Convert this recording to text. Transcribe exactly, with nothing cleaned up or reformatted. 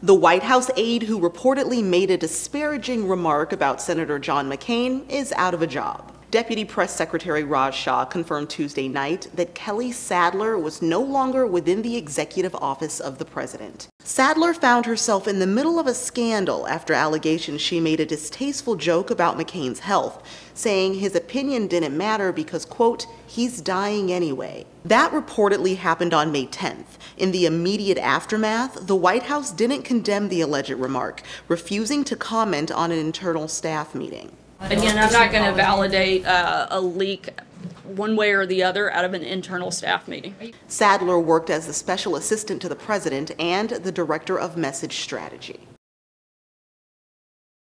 The White House aide who reportedly made a disparaging remark about Senator John McCain is out of a job. Deputy Press Secretary Raj Shah confirmed Tuesday night that Kelly Sadler was no longer within the executive office of the president. Sadler found herself in the middle of a scandal after allegations she made a distasteful joke about McCain's health, saying his opinion didn't matter because, quote, he's dying anyway. That reportedly happened on May tenth. In the immediate aftermath, the White House didn't condemn the alleged remark, refusing to comment on an internal staff meeting. Again, I'm not going to validate uh, a leak one way or the other out of an internal staff meeting. Sadler worked as the special assistant to the president and the director of message strategy.